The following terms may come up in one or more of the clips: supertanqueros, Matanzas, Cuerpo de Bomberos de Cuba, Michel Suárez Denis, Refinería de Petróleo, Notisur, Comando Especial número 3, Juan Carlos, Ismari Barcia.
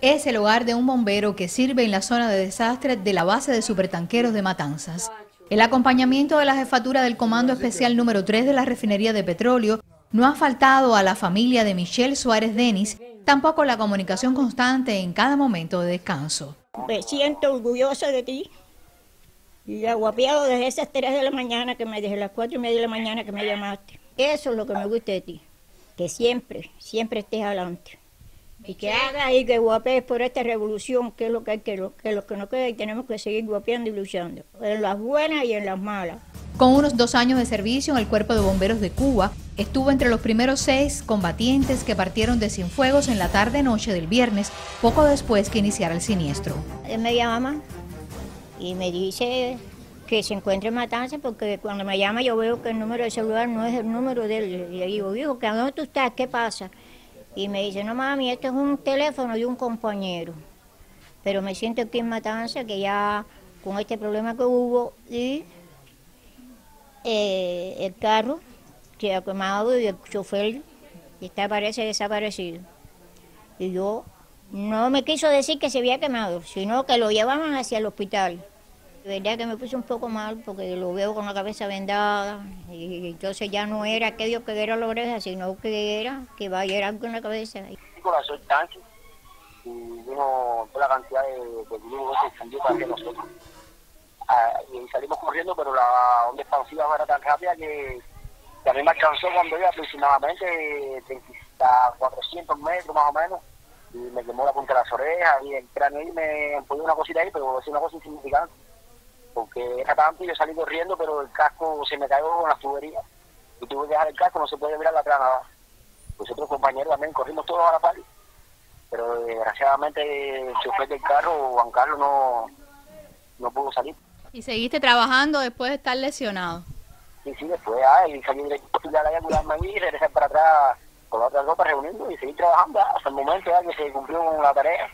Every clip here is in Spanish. es el hogar de un bombero que sirve en la zona de desastres de la base de supertanqueros de Matanzas. El acompañamiento de la jefatura del Comando Especial número 3 de la Refinería de Petróleo no ha faltado a la familia de Michel Suárez Denis, tampoco la comunicación constante en cada momento de descanso. Me siento orgulloso de ti y aguapeado desde esas 3 de la mañana que me dejé, las 4:30 de la mañana que me llamaste. Eso es lo que me gusta de ti, que siempre estés adelante. Y que hagas y que guapees por esta revolución, que es lo que hay, que es lo que nos queda, y tenemos que seguir guapeando y luchando, en las buenas y en las malas. Con unos 2 años de servicio en el Cuerpo de Bomberos de Cuba, estuvo entre los primeros 6 combatientes que partieron de Cienfuegos en la tarde-noche del viernes, poco después que iniciara el siniestro. Él me llama y me dice que se encuentra en Matanzas, porque cuando me llama yo veo que el número de celular no es el número de él. Y le digo, hijo, ¿a dónde tú estás? ¿Qué pasa? Y me dice, no mami, esto es un teléfono de un compañero. Pero me siento aquí en Matanzas, que ya con este problema que hubo y... el carro se ha quemado y el chofer está, parece, desaparecido. Y yo, no me quiso decir que se había quemado, sino que lo llevaban hacia el hospital. De verdad que me puse un poco mal porque lo veo con la cabeza vendada y entonces ya no era aquello que era la oreja, sino que era que va a llegar algo en la cabeza. Y con la sustancia, y vino toda la cantidad de virus que se extendió para nosotros. Y salimos corriendo, pero la onda expansiva no era tan rápida que también me alcanzó cuando iba aproximadamente a 400 metros más o menos, y me quemó la punta de las orejas y el cráneo y me empujó una cosita ahí, pero es una cosa insignificante, porque era tanto y yo salí corriendo, pero el casco se me cayó con las tuberías y tuve que dejar el casco, no se puede mirar la granada. Nosotros compañeros también corrimos todos a la par, pero desgraciadamente el chofer del carro, Juan Carlos, no pudo salir. ¿Y seguiste trabajando después de estar lesionado? Sí, después y salí del hospital allá a curarme y regresé para atrás con la otra ropa reuniendo y seguí trabajando hasta el momento ya que se cumplió con la tarea.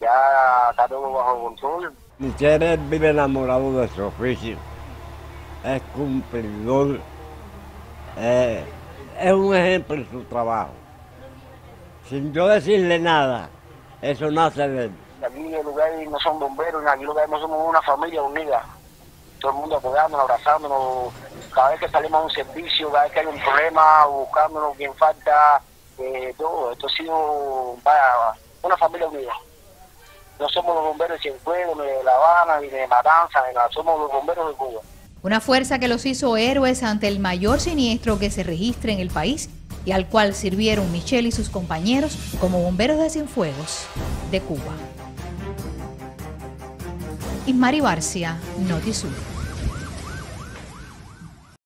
Ya está todo bajo control. Michel vive enamorado de su oficio, es cumplidor, es un ejemplo en su trabajo. Sin yo decirle nada, eso nace de él. Aquí el lugar no son bomberos, aquí el lugar no somos una familia unida. Todo el mundo apoyándonos, abrazándonos, cada vez que salimos a un servicio, cada vez que hay un problema, buscándonos quien falta, todo. Esto ha sido una familia unida. No somos los bomberos de Cienfuegos, ni de La Habana, ni de Matanzas, ni nada. Somos los bomberos de Cuba. Una fuerza que los hizo héroes ante el mayor siniestro que se registra en el país y al cual sirvieron Michel y sus compañeros como bomberos de Cienfuegos de Cuba. Ismari Barcia, Notisur.